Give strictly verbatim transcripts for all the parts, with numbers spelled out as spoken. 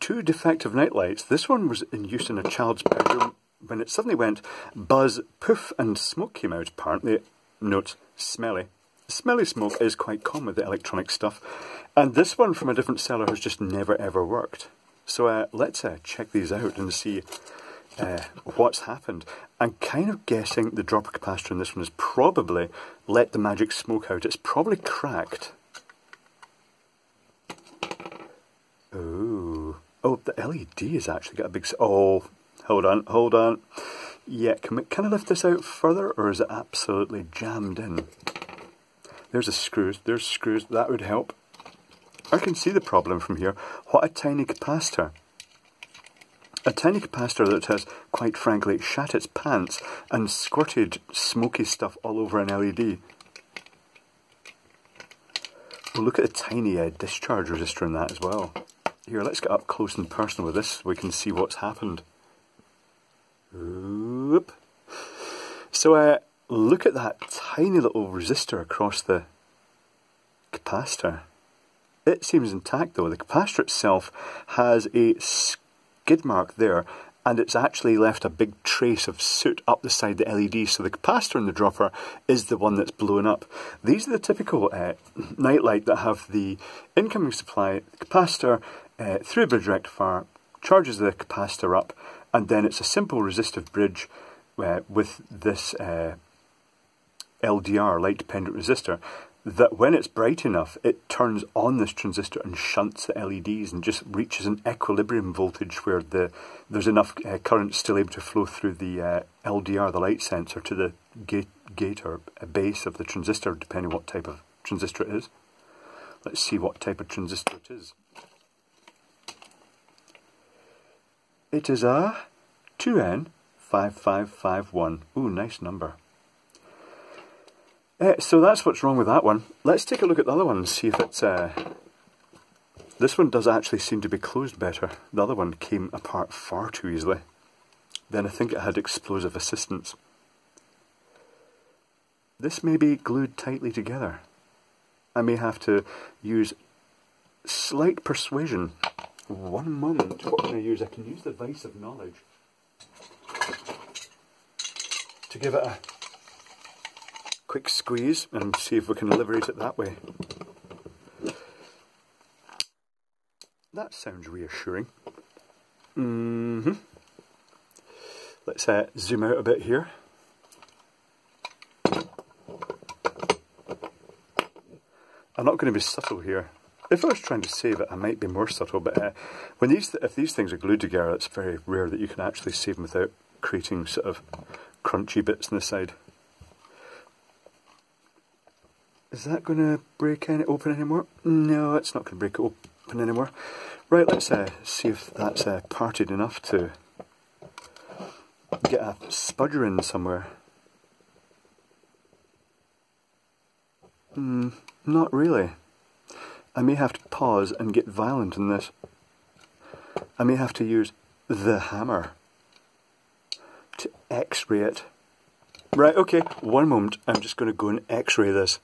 two defective nightlights. This one was in use in a child's bedroom when it suddenly went buzz, poof, and smoke came out, apparently. Note, smelly. Smelly smoke is quite common with the electronic stuff, and this one from a different seller has just never ever worked. So uh, let's uh, check these out and see uh, what's happened. I'm kind of guessing the dropper capacitor in this one has probably let the magic smoke out. It's probably cracked. Oh, oh, the L E D has actually got a big... Oh, hold on, hold on. Yeah, can, we, can I lift this out further, or is it absolutely jammed in? There's a screws, there's screws, that would help. I can see the problem from here. What a tiny capacitor. A tiny capacitor that has, quite frankly, shat its pants and squirted smoky stuff all over an L E D. Well, look at the tiny uh, discharge resistor in that as well. Here, let's get up close and personal with this so we can see what's happened. Oop. So, uh, look at that tiny little resistor across the capacitor. It seems intact though. The capacitor itself has a skid mark there, and it's actually left a big trace of soot up the side of the L E D, so the capacitor in the dropper is the one that's blown up. These are the typical uh, nightlight that have the incoming supply, the capacitor, uh, through a bridge rectifier, charges the capacitor up, and then it's a simple resistive bridge uh, with this uh, L D R, light dependent resistor, that when it's bright enough it turns on this transistor and shunts the L E Ds and just reaches an equilibrium voltage where the there's enough uh, current still able to flow through the uh, L D R, the light sensor, to the gate, gate or a base of the transistor, depending what type of transistor it is. Let's see what type of transistor it is. It is a two N five five five one. Ooh, nice number. Uh, so that's what's wrong with that one. Let's take a look at the other one and see if it's... Uh, this one does actually seem to be closed better. The other one came apart far too easily. Then I think it had explosive assistance. This may be glued tightly together. I may have to use slight persuasion. One moment, what can I use? I can use the vice of knowledge to give it a quick squeeze and see if we can liberate it that way. That sounds reassuring. Mm-hmm. Let's uh, zoom out a bit here. I'm not going to be subtle here. If I was trying to save it, I might be more subtle, but uh, when these th if these things are glued together, it's very rare that you can actually save them without creating sort of crunchy bits on the side. Is that going to break any open anymore? No, it's not going to break open anymore. Right, let's uh, see if that's uh, parted enough to get a spudger in somewhere. Mm, not really. I may have to pause and get violent in this. I may have to use the hammer to x-ray it. Right, okay, one moment. I'm just going to go and x-ray this.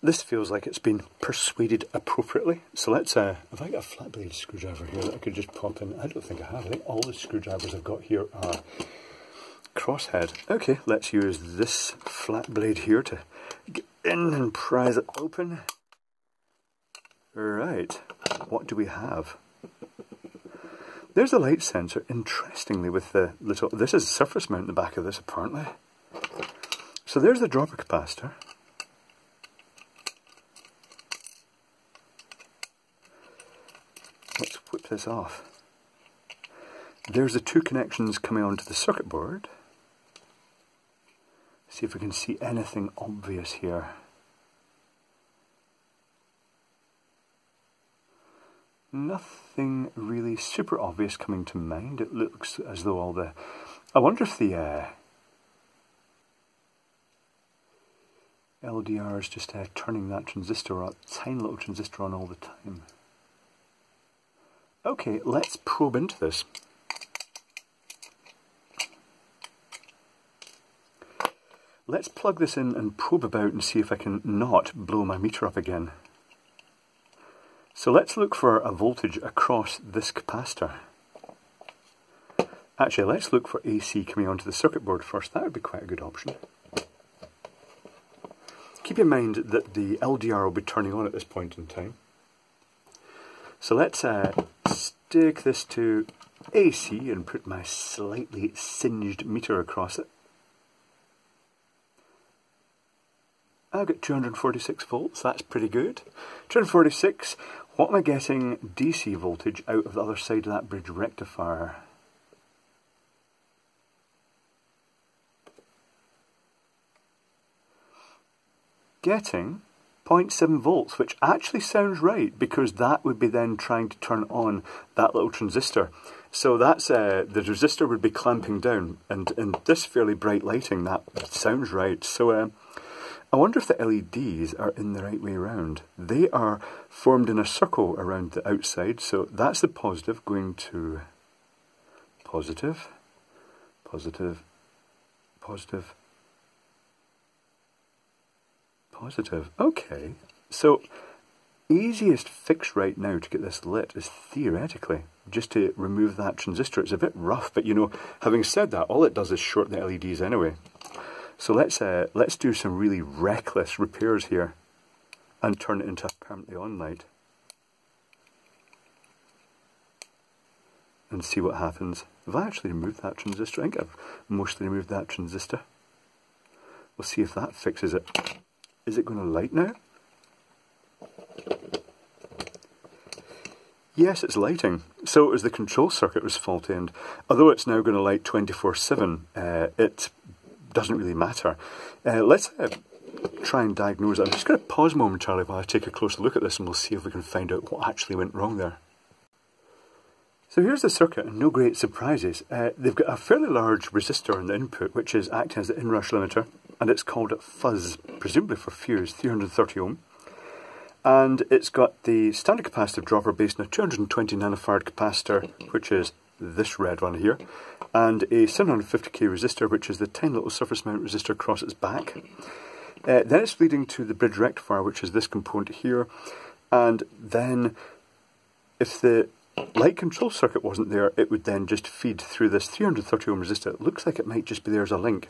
This feels like it's been persuaded appropriately. So let's, uh, have I got a flat blade screwdriver here that I could just pop in? I don't think I have. I think all the screwdrivers I've got here are crosshead. Okay, let's use this flat blade here to get in and prise it open. Right, what do we have? There's a light sensor, interestingly, with the little... This is a surface mount in the back of this, apparently. So there's the dropper capacitor. This off. There's the two connections coming onto the circuit board. See if we can see anything obvious here. Nothing really super obvious coming to mind. It looks as though all the... I wonder if the uh, L D R is just uh, turning that transistor, that tiny little transistor, on all the time. Okay, let's probe into this. Let's plug this in and probe about and see if I can not blow my meter up again. So let's look for a voltage across this capacitor. Actually, let's look for A C coming onto the circuit board first. That would be quite a good option. Keep in mind that the L D R will be turning on at this point in time. So let's uh, stick this to A C and put my slightly singed meter across it. I've got two hundred forty-six volts, that's pretty good. two hundred forty-six, what am I getting D C voltage out of the other side of that bridge rectifier? Getting zero point seven volts, which actually sounds right, because that would be then trying to turn on that little transistor. So that's uh, the resistor would be clamping down, and, and this fairly bright lighting, that sounds right. So uh, I wonder if the L E Ds are in the right way round. They are formed in a circle around the outside, so that's the positive going to positive, positive, positive, positive. Okay, so easiest fix right now to get this lit is theoretically just to remove that transistor. It's a bit rough, but you know, having said that, all it does is short the L E Ds anyway. So let's uh, let's do some really reckless repairs here and turn it into a permanently on light and see what happens. Have I actually removed that transistor? I think I've mostly removed that transistor. We'll see if that fixes it. Is it going to light now? Yes, it's lighting. So it was the control circuit was faulty, and although it's now going to light twenty-four seven, uh, it's doesn't really matter. Uh, let's uh, try and diagnose it. I'm just going to pause momentarily while I take a closer look at this, and we'll see if we can find out what actually went wrong there. So here's the circuit, and no great surprises. Uh, they've got a fairly large resistor in the input, which is acting as the inrush limiter, and it's called fuzz, presumably for fuse, three hundred thirty ohm. And it's got the standard capacitive dropper based on a two hundred twenty nanofarad capacitor, which is this red one here, and a seven hundred fifty K resistor, which is the tiny little surface mount resistor across its back. Uh, then it's leading to the bridge rectifier, which is this component here, and then if the light control circuit wasn't there, it would then just feed through this three hundred thirty ohm resistor. It looks like it might just be there as a link,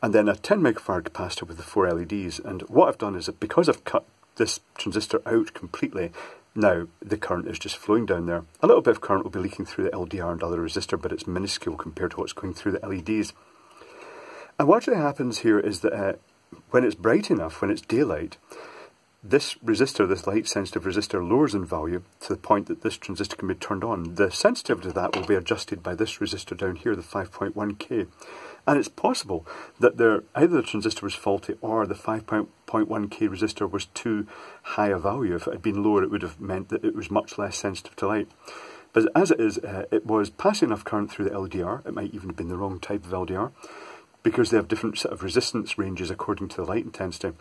and then a ten microfarad capacitor with the four L E Ds. And what I've done is that because I've cut this transistor out completely, now the current is just flowing down there. A little bit of current will be leaking through the L D R and other resistor, but it's minuscule compared to what's going through the L E Ds. And what actually happens here is that uh, when it's bright enough, when it's daylight, this resistor, this light sensitive resistor, lowers in value to the point that this transistor can be turned on. The sensitivity of that will be adjusted by this resistor down here, the five point one K. And it's possible that there, either the transistor was faulty or the five point one K resistor was too high a value. If it had been lower, it would have meant that it was much less sensitive to light. But as it is, uh, it was passing enough current through the L D R. It might even have been the wrong type of L D R, because they have different sort of resistance ranges according to the light intensity.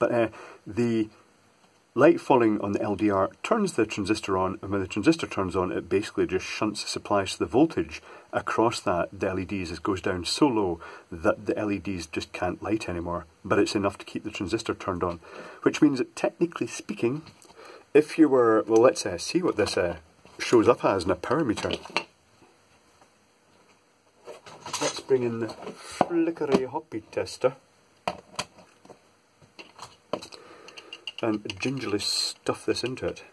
But uh, the light falling on the L D R turns the transistor on, and when the transistor turns on, it basically just shunts the supply, so the voltage across that, the L E Ds, it goes down so low that the L E Ds just can't light anymore, but it's enough to keep the transistor turned on, which means that technically speaking, if you were, well, let's uh, see what this uh, shows up as in a power meter. Let's bring in the flickery hoppy tester and gingerly stuff this into it.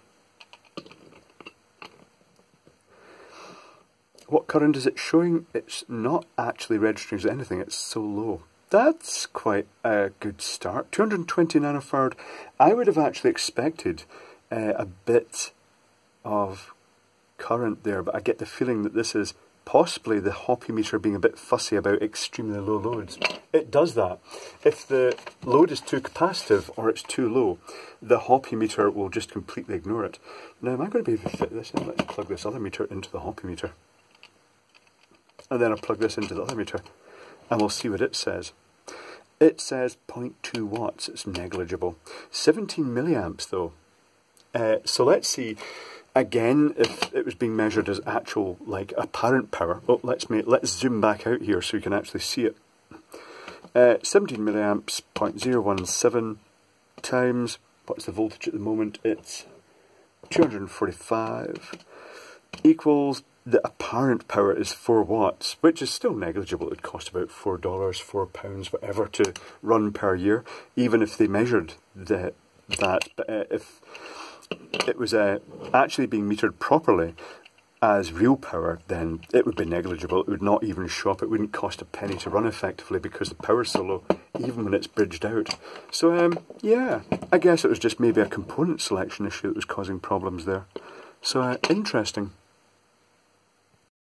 What current is it showing? It's not actually registering as anything, it's so low. That's quite a good start. two hundred twenty nanofarad. I would have actually expected uh, a bit of current there, but I get the feeling that this is possibly the hoppy meter being a bit fussy about extremely low loads. It does that. If the load is too capacitive or it's too low, the hoppy meter will just completely ignore it. Now, am I going to be able to fit this in? Let's plug this other meter into the hoppy meter. And then I'll plug this into the other meter, and we'll see what it says. It says zero point two watts. It's negligible. seventeen milliamps, though. Uh, so let's see. Again, if it was being measured as actual, like, apparent power. Oh, let's make, let's zoom back out here so you can actually see it. Uh, seventeen milliamps, zero point zero one seven times, what's the voltage at the moment? It's two hundred forty-five equals the apparent power is four watts, which is still negligible. It would cost about four dollars, four pounds, whatever, to run per year, even if they measured the, that. But uh, if it was uh, actually being metered properly as real power, then it would be negligible. It would not even show up. It wouldn't cost a penny to run effectively because the power is so low, even when it's bridged out. So, um, yeah, I guess it was just maybe a component selection issue that was causing problems there. So, uh, interesting.